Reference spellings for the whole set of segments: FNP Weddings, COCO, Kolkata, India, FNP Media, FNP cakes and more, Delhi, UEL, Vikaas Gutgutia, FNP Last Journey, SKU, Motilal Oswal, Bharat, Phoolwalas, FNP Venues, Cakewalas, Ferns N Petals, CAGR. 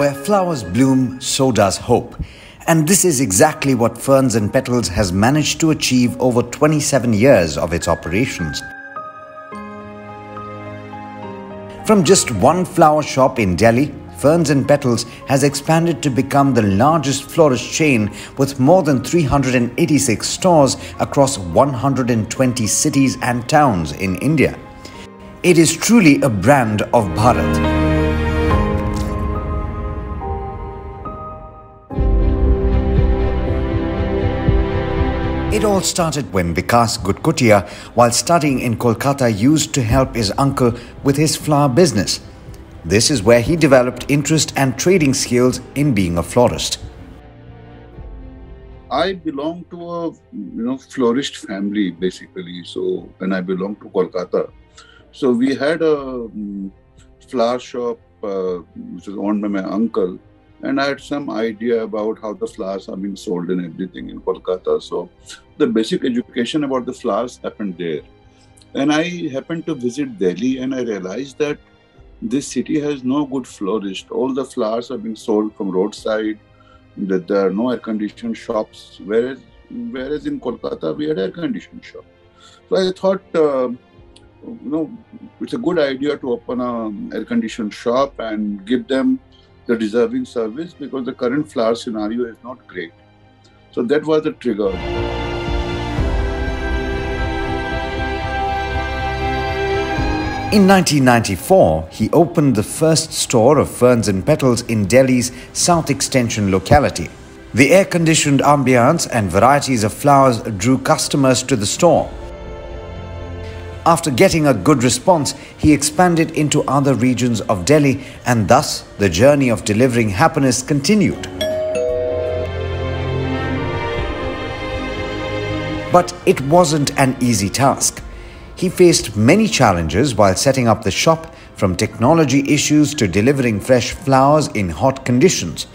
Where flowers bloom, so does hope. And this is exactly what Ferns N Petals has managed to achieve over 27 years of its operations. From just one flower shop in Delhi, Ferns N Petals has expanded to become the largest florist chain with more than 386 stores across 120 cities and towns in India. It is truly a brand of Bharat. It all started when Vikaas Gutgutia, while studying in Kolkata, used to help his uncle with his flower business. This is where he developed interest and trading skills in being a florist. I belong to a florist family basically. So when I belong to Kolkata, so we had a flower shop which was owned by my uncle, and I had some idea about how the flowers are being sold and everything in Kolkata. So the basic education about the flowers happened there. And I happened to visit Delhi and I realized that this city has no good florist. All the flowers are being sold from roadside, that there are no air-conditioned shops, whereas in Kolkata we had air-conditioned shop. So I thought, it's a good idea to open an air-conditioned shop and give them the deserving service, because the current flower scenario is not great. So that was the trigger. In 1994, he opened the first store of Ferns N Petals in Delhi's South Extension locality. The air-conditioned ambience and varieties of flowers drew customers to the store. After getting a good response, he expanded into other regions of Delhi, and thus the journey of delivering happiness continued. But it wasn't an easy task. He faced many challenges while setting up the shop, from technology issues to delivering fresh flowers in hot conditions.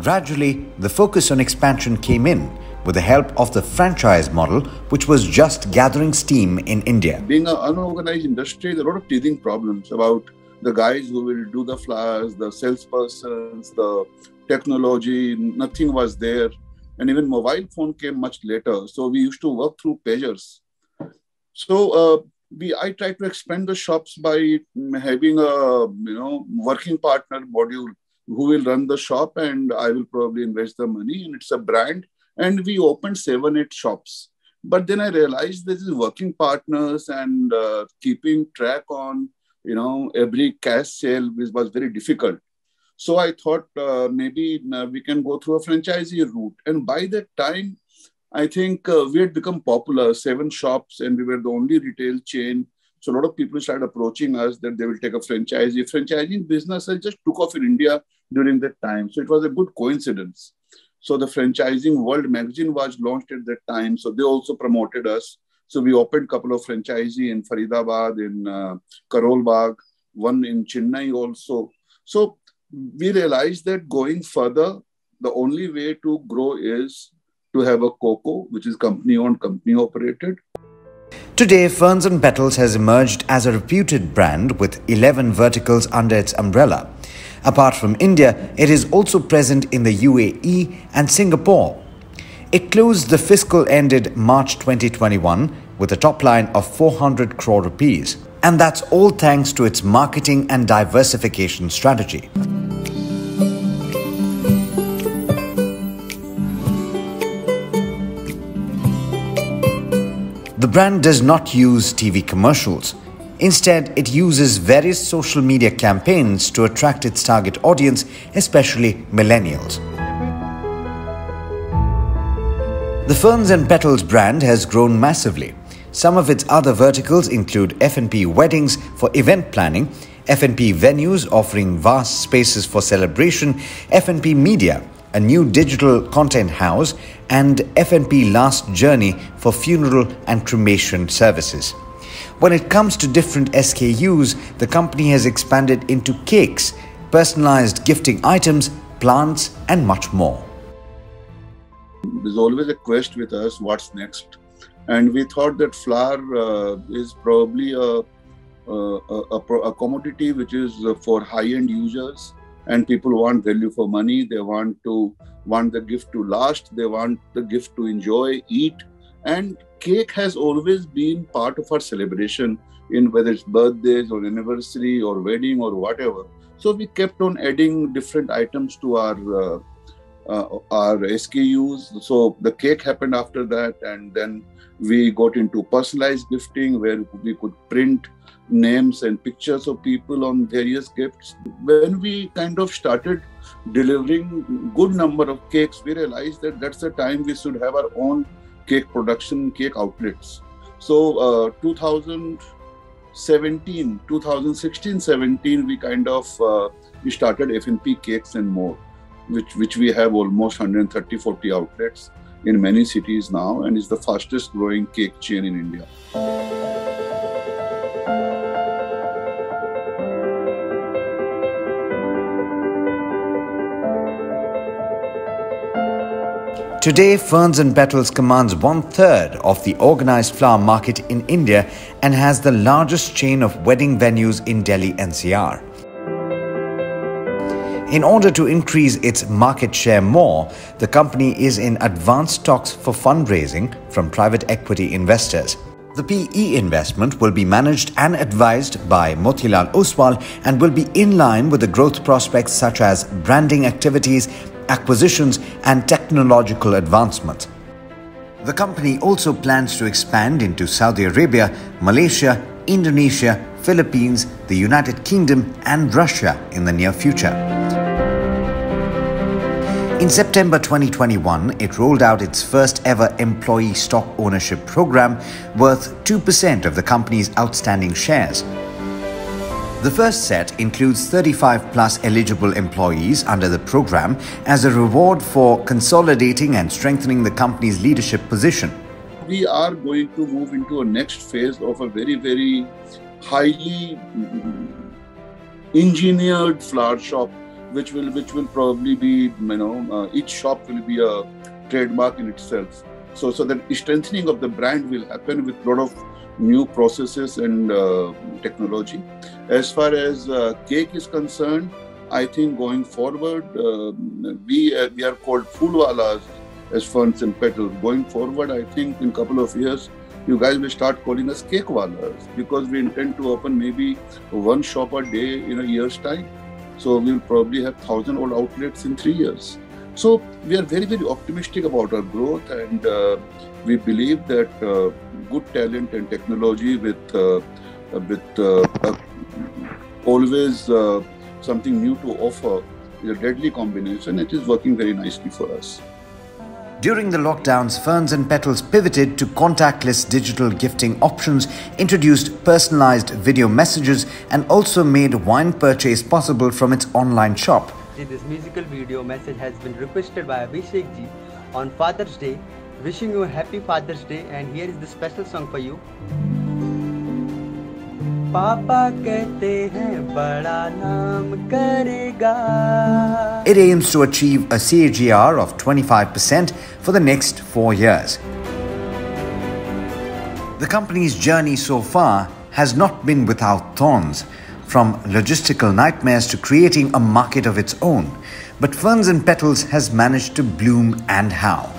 Gradually, the focus on expansion came in, with the help of the franchise model, which was just gathering steam in India. Being an unorganized industry, there are a lot of teething problems about the guys who will do the flowers, the salespersons, the technology. Nothing was there. And even mobile phone came much later. So we used to work through pagers. So I tried to expand the shops by having a working partner module who will run the shop, and I will probably invest the money, and it's a brand. And we opened 7-8 shops. But then I realized this is working partners and keeping track on, every cash sale was very difficult. So I thought maybe we can go through a franchisee route. And by that time, I think we had become popular, 7 shops, and we were the only retail chain. So a lot of people started approaching us that they will take a franchisee. Franchising business just took off in India during that time. So it was a good coincidence. So the Franchising World magazine was launched at that time. So they also promoted us. So we opened a couple of franchisees in Faridabad, in Karol Bagh, one in Chennai also. So we realized that going further, the only way to grow is to have a COCO, which is company-owned, company-operated. Today, Ferns N Petals has emerged as a reputed brand with 11 verticals under its umbrella. Apart from India, it is also present in the UAE and Singapore. It closed the fiscal ended March 2021 with a top line of 400 crore rupees. And that's all thanks to its marketing and diversification strategy. The brand does not use TV commercials. Instead, it uses various social media campaigns to attract its target audience, especially millennials. The Ferns N Petals brand has grown massively. Some of its other verticals include FNP Weddings for event planning, FNP Venues offering vast spaces for celebration, FNP Media, a new digital content house, and FNP Last Journey for funeral and cremation services. When it comes to different SKUs, the company has expanded into cakes, personalized gifting items, plants, and much more. There's always a quest with us, what's next? And we thought that flour is probably a commodity which is for high-end users, And people want value for money. They want the gift to last. They want the gift to enjoy, eat. And cake has always been part of our celebration, in whether it's birthdays or anniversary or wedding or whatever. So we kept on adding different items to our SKUs. So the cake happened after that, and then we got into personalized gifting, where we could print names and pictures of people on various gifts. When we kind of started delivering good number of cakes, we realized that that's the time we should have our own cake production, cake outlets. So 2016-17 we kind of we started FNP Cakes and More, which we have almost 130-40 outlets in many cities now, and is the fastest growing cake chain in India. Today, Ferns and Petals commands 1/3 of the organized flower market in India and has the largest chain of wedding venues in Delhi NCR. In order to increase its market share more, the company is in advanced talks for fundraising from private equity investors. The PE investment will be managed and advised by Motilal Oswal and will be in line with the growth prospects such as branding activities, acquisitions and technological advancements. The company also plans to expand into Saudi Arabia, Malaysia, Indonesia, Philippines, the United Kingdom and Russia in the near future. In September 2021, it rolled out its first ever employee stock ownership program worth 2% of the company's outstanding shares. The first set includes 35+ eligible employees under the program as a reward for consolidating and strengthening the company's leadership position. We are going to move into a next phase of a very, very highly engineered flower shop, which will probably be, each shop will be a trademark in itself. So that strengthening of the brand will happen with a lot of new processes and technology. As far as cake is concerned, I think going forward, we are called Phoolwalas as Ferns and Petals. Going forward, I think in a couple of years, you guys will start calling us Cakewalas, because we intend to open maybe one shop a day in a year's time. So we will probably have 1,000 odd outlets in 3 years. So we are very, very optimistic about our growth, and we believe that good talent and technology with always something new to offer is a deadly combination. It is working very nicely for us. During the lockdowns, Ferns and Petals pivoted to contactless digital gifting options, introduced personalized video messages, and also made wine purchase possible from its online shop. This musical video message has been requested by Abhishek ji on Father's Day. Wishing you a happy Father's Day, and here is the special song for you. It aims to achieve a CAGR of 25% for the next 4 years. The company's journey so far has not been without thorns, from logistical nightmares to creating a market of its own. But Ferns and Petals has managed to bloom, and how.